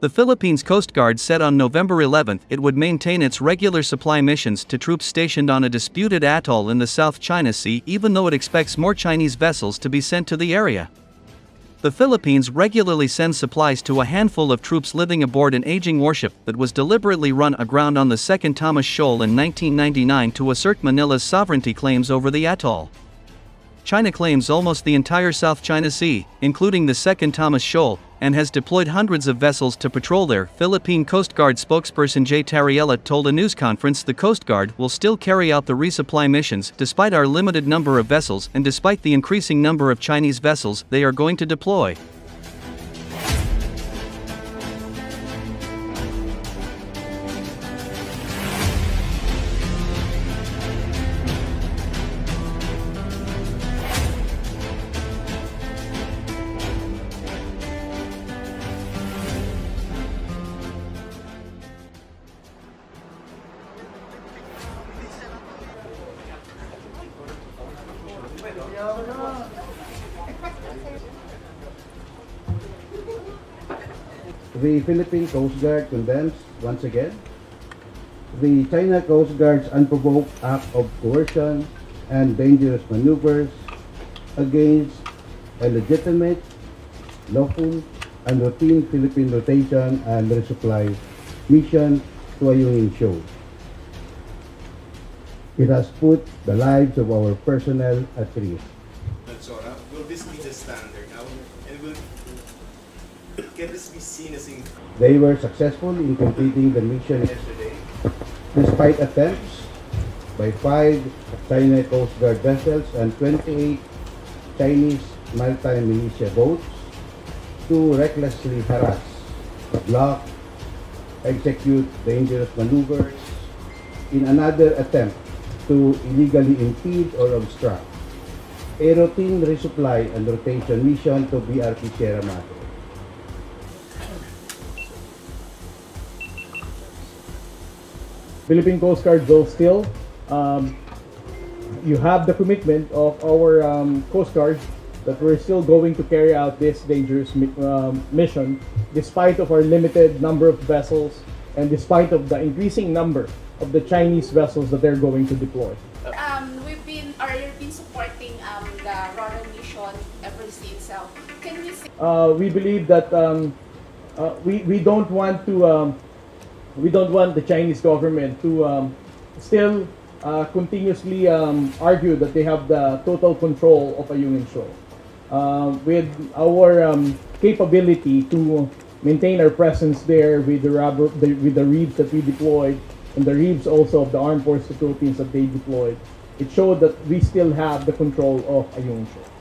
The Philippines Coast Guard said on November 11 it would maintain its regular supply missions to troops stationed on a disputed atoll in the South China Sea, even though it expects more Chinese vessels to be sent to the area. The Philippines regularly sends supplies to a handful of troops living aboard an aging warship that was deliberately run aground on the Second Thomas Shoal in 1999 to assert Manila's sovereignty claims over the atoll. China claims almost the entire South China Sea, including the Second Thomas Shoal, and has deployed hundreds of vessels to patrol there. Philippine Coast Guard spokesperson Jay Tarriela told a news conference the Coast Guard will still carry out the resupply missions despite our limited number of vessels and despite the increasing number of Chinese vessels they are going to deploy. The Philippine Coast Guard condemns, once again, the China Coast Guard's unprovoked act of coercion and dangerous maneuvers against a legitimate, lawful, and routine Philippine rotation and resupply mission to Ayungin Shoal. It has put the lives of our personnel at risk. Will this be the standard now? And can this be seen as They were successful in completing the mission yesterday, despite attempts by 5 China Coast Guard vessels and 28 Chinese maritime militia boats to recklessly harass, block, execute dangerous maneuvers in another attempt to illegally impede or obstruct a routine resupply and rotation mission to BRP Sierra Madre. Philippine Coast Guard, though, still, you have the commitment of our Coast Guard that we're still going to carry out this dangerous mission despite of our limited number of vessels and despite of the increasing number of the Chinese vessels that they're going to deploy. You've been supporting the Royal Mission ever since. Can you say? We believe that we don't want the Chinese government to still continuously argue that they have the total control of Ayungin Shoal. With our capability to maintain our presence there with the reefs that we deployed and the reefs also of the Armed Forces of the Philippines that they deployed, it showed that we still have the control of Ayungin Shoal.